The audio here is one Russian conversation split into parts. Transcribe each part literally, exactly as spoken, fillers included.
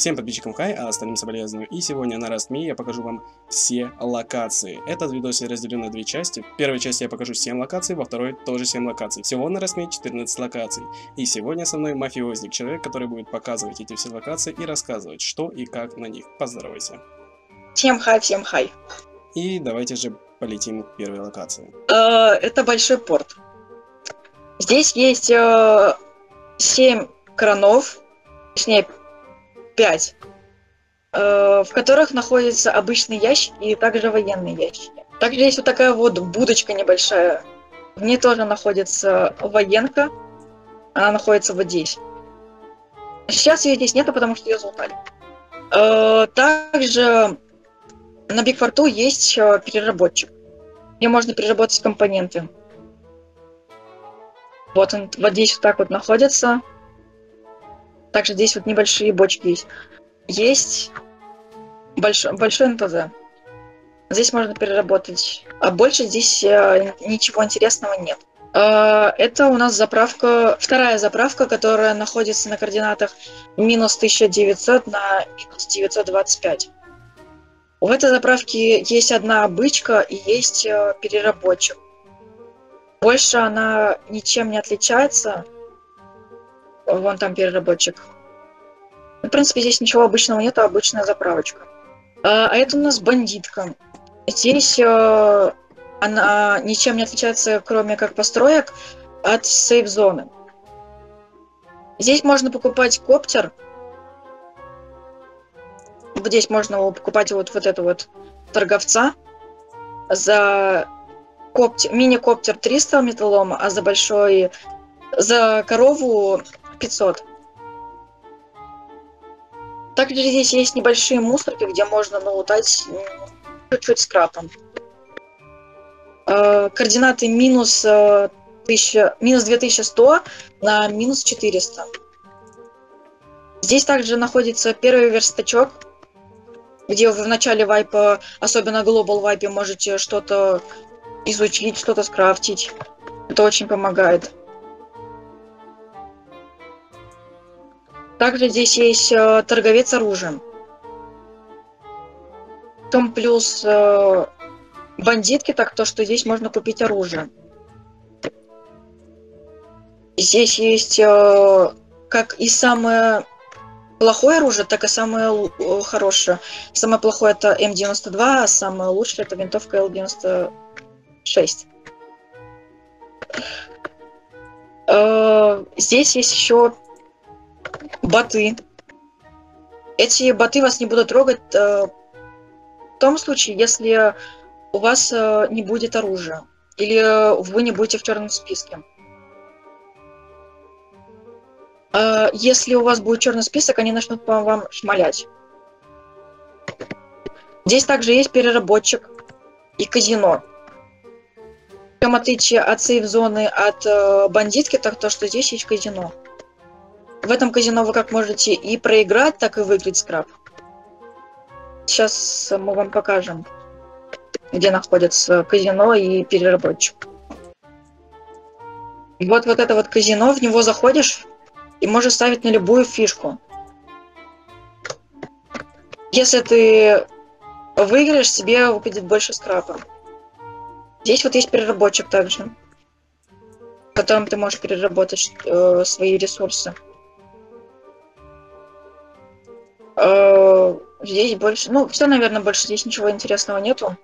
Всем подписчикам хай, а остальным соболезную. И сегодня на Растме я покажу вам все локации. Этот видос я разделю на две части. В первой части я покажу семь локаций, во второй тоже семь локаций. Всего на Растме четырнадцать локаций. И сегодня со мной мафиозник, человек, который будет показывать эти все локации и рассказывать, что и как на них. Поздоровайся. Всем хай, всем хай. И давайте же полетим к первой локации. Это большой порт. Здесь есть э, семь кранов, точнее пять, э, в которых находятся обычные ящики и также военные ящики. Также есть вот такая вот будочка небольшая. В ней тоже находится военка. Она находится вот здесь. Сейчас ее здесь нету, потому что ее залутали. Э, также на Бигфорту есть э, переработчик, где можно переработать компоненты. Вот он вот здесь вот так вот находится. Также здесь вот небольшие бочки есть. Есть больш... большой эн пэ зэ. Здесь можно переработать. А больше здесь э, ничего интересного нет. Э, это у нас заправка, вторая заправка, которая находится на координатах минус тысяча девятьсот на минус девятьсот двадцать пять. В этой заправке есть одна обычка и есть э, переработчик. Больше она ничем не отличается. Вон там переработчик. В принципе, здесь ничего обычного нет, а обычная заправочка. А это у нас бандитка. Здесь она ничем не отличается, кроме как построек, от сейф-зоны. Здесь можно покупать коптер. Здесь можно покупать вот, вот этого вот торговца за... мини-коптер триста металлома, а за большой, за корову пятьсот. Также здесь есть небольшие мусорки, где можно налутать чуть-чуть скрапом. Координаты минус, тысяча, минус две тысячи сто на минус четыреста. Здесь также находится первый верстачок, где вы в начале вайпа, особенно в глобал вайпе, можете что-то изучить, что-то скрафтить. Это очень помогает. Также здесь есть э, торговец оружием. В том плюс э, бандитки, так то, что здесь можно купить оружие. Здесь есть э, как и самое плохое оружие, так и самое э, хорошее. Самое плохое это эм девяносто два, а самое лучшее это винтовка эл девяносто шесть. Здесь есть еще боты. Эти боты вас не будут трогать в том случае, если у вас не будет оружия или вы не будете в черном списке. Если у вас будет черный список, они начнут по вам шмалять. Здесь также есть переработчик и казино. В отличие от сейф-зоны, от э, бандитки, так то, что здесь есть казино. В этом казино вы как можете и проиграть, так и выиграть скраб. Сейчас мы вам покажем, где находится казино и переработчик. Вот, вот это вот казино, в него заходишь и можешь ставить на любую фишку. Если ты выиграешь, тебе выпадет больше скрапа. Здесь вот есть переработчик также, в котором ты можешь переработать э, свои ресурсы. Э, здесь больше... Ну, все, наверное, больше здесь ничего интересного нету.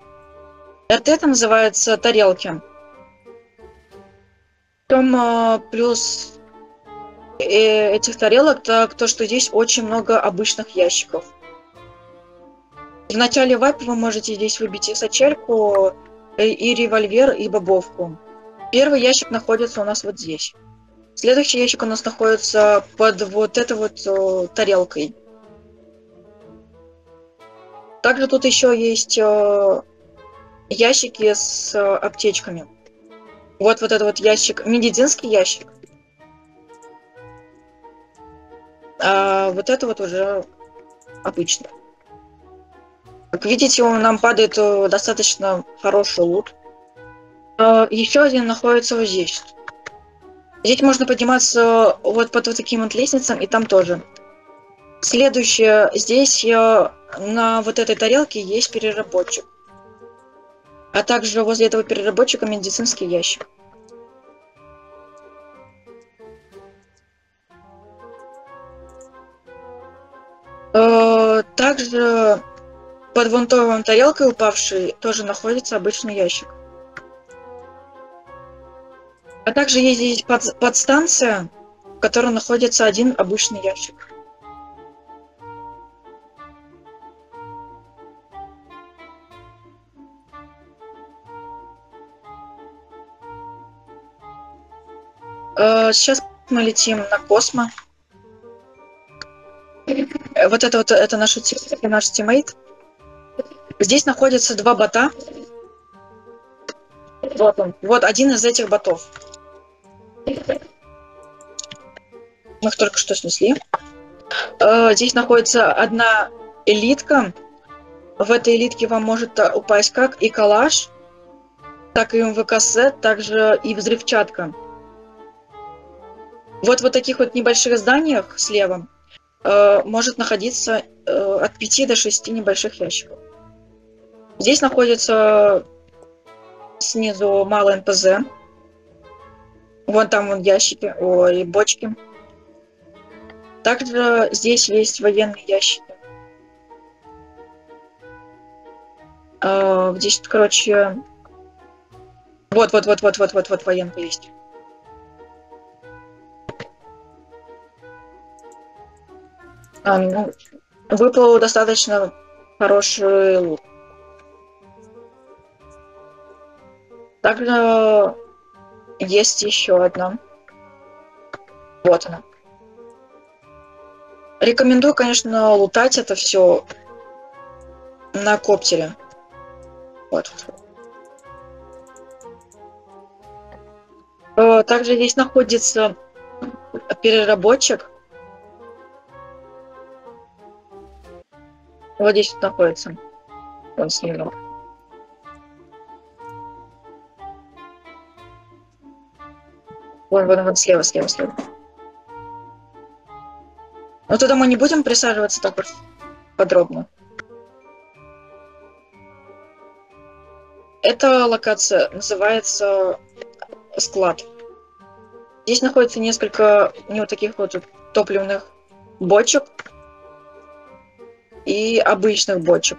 эр тэ это называется тарелки. Потом э, плюс э, этих тарелок, так то, что здесь очень много обычных ящиков. В начале вайпа вы можете здесь выбить и сачельку, и револьвер, и бобовку. Первый ящик находится у нас вот здесь. Следующий ящик у нас находится под вот этой вот о, тарелкой. Также тут еще есть о, ящики с о, аптечками. Вот вот этот вот ящик, медицинский ящик. А вот это вот уже обычно. Как видите, он нам падает достаточно хороший лут. Еще один находится вот здесь. Здесь можно подниматься вот по вот таким вот лестницам, и там тоже Следующее. Здесь я, на вот этой тарелке есть переработчик. А также возле этого переработчика медицинский ящик. Также под вонтовым тарелкой упавшей тоже находится обычный ящик. А также есть здесь под, подстанция, в которой находится один обычный ящик. Сейчас мы летим на Космо. Вот это вот это наш, это наш тиммейт. Здесь находятся два бота. Вот он. Вот один из этих ботов. Мы их только что снесли. Здесь находится одна элитка. В этой элитке вам может упасть как и калаш, так и эм вэ ка сет, также и взрывчатка. Вот в таких вот небольших зданиях слева э, может находиться э, от пяти до шести небольших ящиков. Здесь находится снизу мало эн пэ зэ. Вон там вон ящики, ой, бочки. Также здесь есть военные ящики. Э, здесь, короче, вот-вот-вот-вот-вот-вот-вот военка есть. А, ну, выплыл достаточно хороший лут. Также есть еще одна. Вот она. Рекомендую, конечно, лутать это все на коптере. Вот. Также здесь находится переработчик. Вот здесь вот находится. Он снимал. Вон, вон, вон, слева, слева, слева. Но туда мы не будем присаживаться так подробно. Эта локация называется склад. Здесь находится несколько не вот таких вот топливных бочек. И обычных бочек,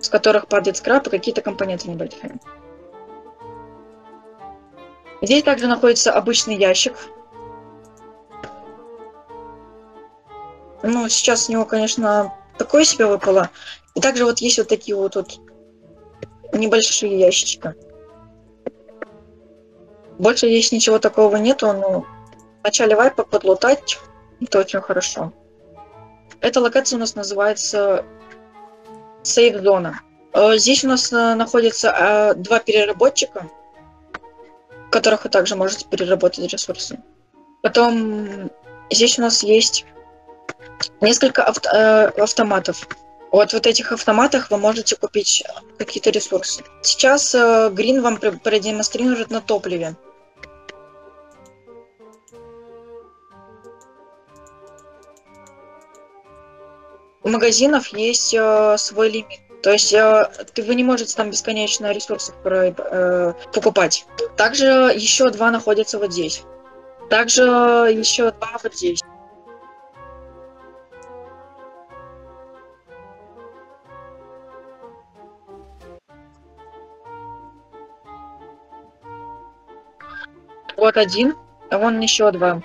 с которых падает скрап и какие-то компоненты небольшие. Здесь также находится обычный ящик. Ну, сейчас с него, конечно, такое себе выпало. И также вот есть вот такие вот тут небольшие ящички. Больше здесь ничего такого нету, но в начале вайпа подлутать это очень хорошо. Эта локация у нас называется сейф-зона. Здесь у нас находятся два переработчика, в которых вы также можете переработать ресурсы. Потом здесь у нас есть несколько авто автоматов. Вот в этих автоматах вы можете купить какие-то ресурсы. Сейчас Грин вам продемонстрирует на топливе. У магазинов есть э, свой лимит. То есть э, ты, вы не можете там бесконечно ресурсов э, покупать. Также еще два находятся вот здесь. Также еще два вот здесь. Вот один, а вон еще два.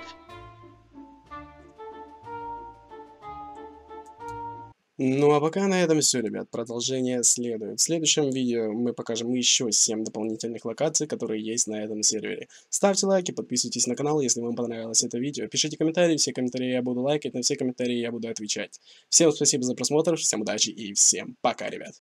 Ну а пока на этом все, ребят, продолжение следует. В следующем видео мы покажем еще семь дополнительных локаций, которые есть на этом сервере. Ставьте лайки, подписывайтесь на канал, если вам понравилось это видео. Пишите комментарии, все комментарии я буду лайкать, на все комментарии я буду отвечать. Всем спасибо за просмотр, всем удачи и всем пока, ребят.